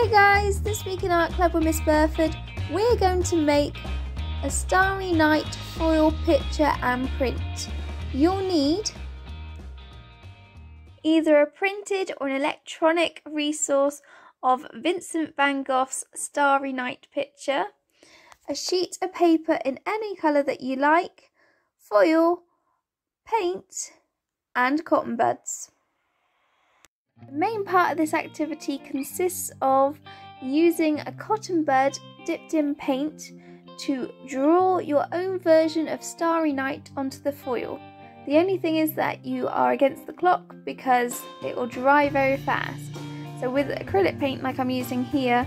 Hey guys, this week in Art Club with Miss Burford, we're going to make a Starry Night foil picture and print. You'll need either a printed or an electronic resource of Vincent Van Gogh's Starry Night picture, a sheet of paper in any colour that you like, foil, paint and cotton buds. The main part of this activity consists of using a cotton bud dipped in paint to draw your own version of Starry Night onto the foil. The only thing is that you are against the clock because it will dry very fast. So with acrylic paint like I'm using here,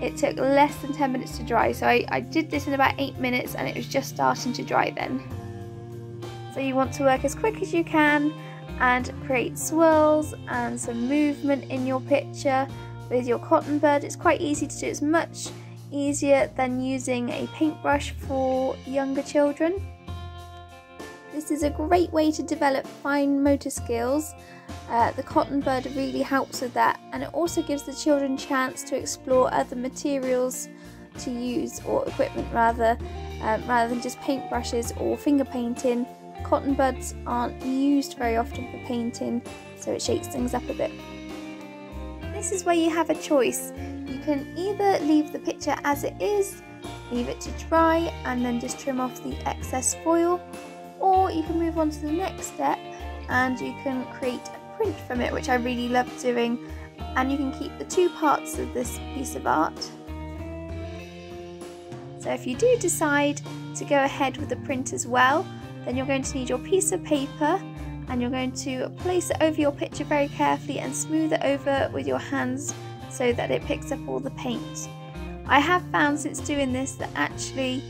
it took less than 10 minutes to dry. So I did this in about 8 minutes and it was just starting to dry then. So you want to work as quick as you can and create swirls and some movement in your picture with your cotton bud. It's quite easy to do. It's much easier than using a paintbrush for younger children. This is a great way to develop fine motor skills. The cotton bud really helps with that, and it also gives the children a chance to explore other materials to use, or equipment rather than just paintbrushes or finger painting. Cotton buds aren't used very often for painting, so it shakes things up a bit. This is where you have a choice. You can either leave the picture as it is, leave it to dry and then just trim off the excess foil, or you can move on to the next step and you can create a print from it, which I really love doing, and you can keep the two parts of this piece of art. So if you do decide to go ahead with the print as well, then you're going to need your piece of paper and you're going to place it over your picture very carefully and smooth it over with your hands so that it picks up all the paint. I have found since doing this that actually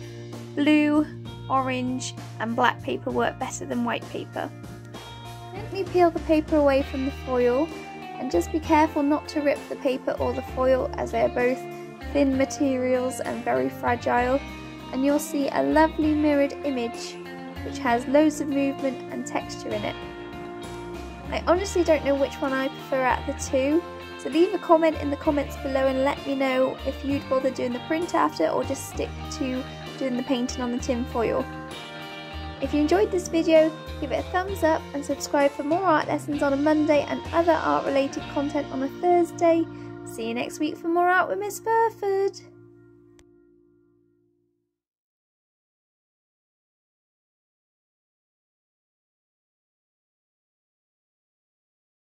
blue, orange and black paper work better than white paper. Gently peel the paper away from the foil, and just be careful not to rip the paper or the foil as they are both thin materials and very fragile, and you'll see a lovely mirrored image which has loads of movement and texture in it. I honestly don't know which one I prefer out of the two, so leave a comment in the comments below and let me know if you'd bother doing the print after or just stick to doing the painting on the tin foil. If you enjoyed this video, give it a thumbs up and subscribe for more art lessons on a Monday and other art related content on a Thursday. See you next week for more Art with Miss Burford.